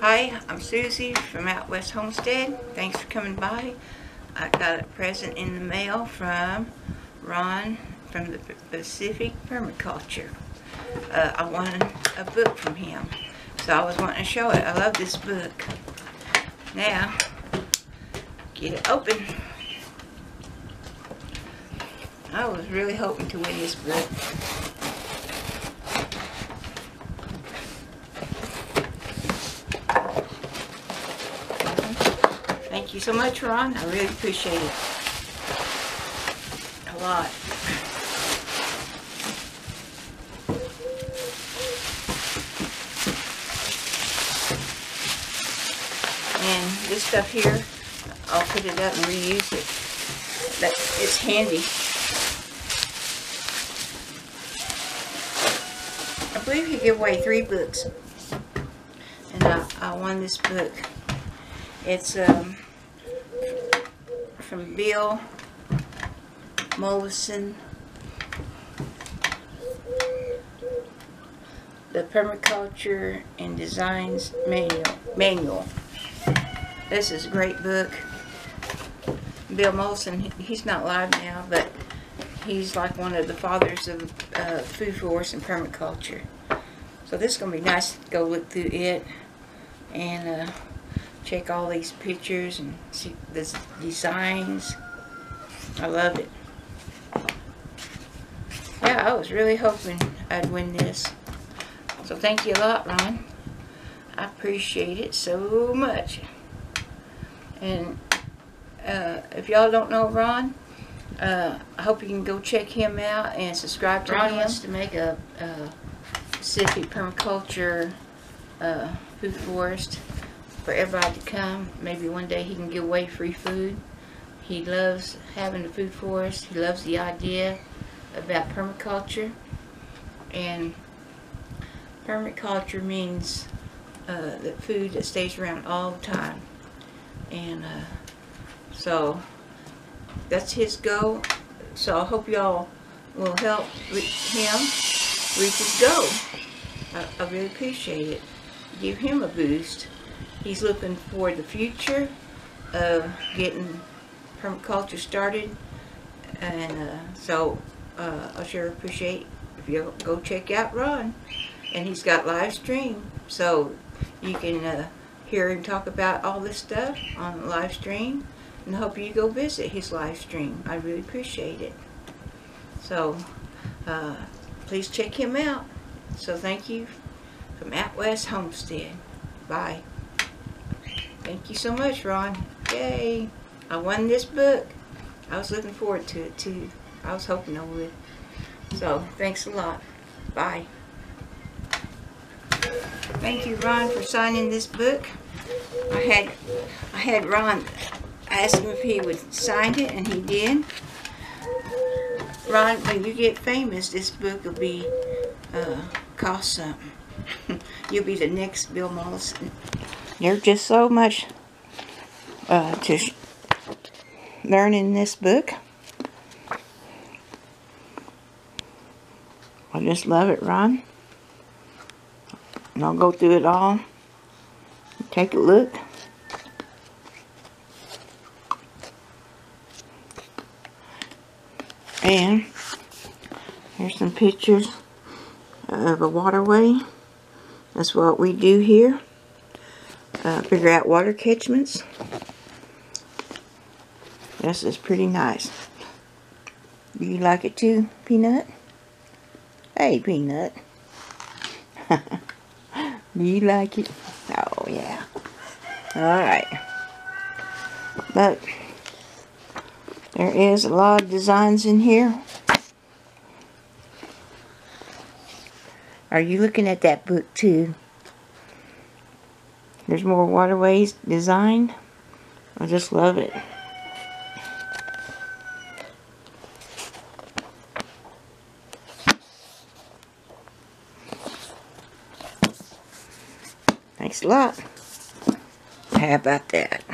Hi, I'm Susie from Out West Homestead. Thanks for coming by. I got a present in the mail from Ron from the Pacific Permaculture. I won a book from him, so I was wanting to show it. I love this book. Now, get it open. I was really hoping to win this book. Thank you so much, Ron. I really appreciate it a lot. And this stuff here, I'll put it up and reuse it. That it's handy. I believe he gave away 3 books, and I won this book. It's from Bill Mollison, the Permaculture and Designs Manual. This is a great book. Bill Mollison, he's not live now, but he's like one of the fathers of food forests and permaculture. So this is going to be nice to go look through it and check all these pictures and see the designs. I love it. Yeah, I was really hoping I'd win this. So thank you a lot, Ron. I appreciate it so much. And if y'all don't know Ron, I hope you can go check him out and subscribe to him. Ron wants to make a Pacific Permaculture food forest for everybody to come. Maybe one day he can give away free food. He loves having the food forest. He loves the idea about permaculture. And permaculture means the food that stays around all the time. And so that's his goal. So I hope y'all will help him reach his goal. I really appreciate it. Give him a boost. He's looking for the future of getting permaculture started, and so I sure appreciate if you go check out Ron. And he's got live stream, so you can hear him talk about all this stuff on live stream, and I hope you go visit his live stream. I really appreciate it. So please check him out. So thank you from Out West Homestead. Bye. Thank you so much, Ron. Yay! I won this book. I was looking forward to it too. I was hoping I would. So, thanks a lot. Bye. Thank you, Ron, for signing this book. I had Ron ask him if he would sign it, and he did. Ron, when you get famous, this book will be cost something. You'll be the next Bill Mollison. There's just so much to learn in this book. I just love it, Ron. And I'll go through it all. Take a look. And here's some pictures of a waterway. That's what we do here. Figure out water catchments. This is pretty nice. Do you like it too, Peanut? Hey, Peanut. Do you like it? Oh, yeah. Alright. But there is a lot of designs in here. Are you looking at that book too? There's more waterways designed. I just love it. Thanks a lot. How about that?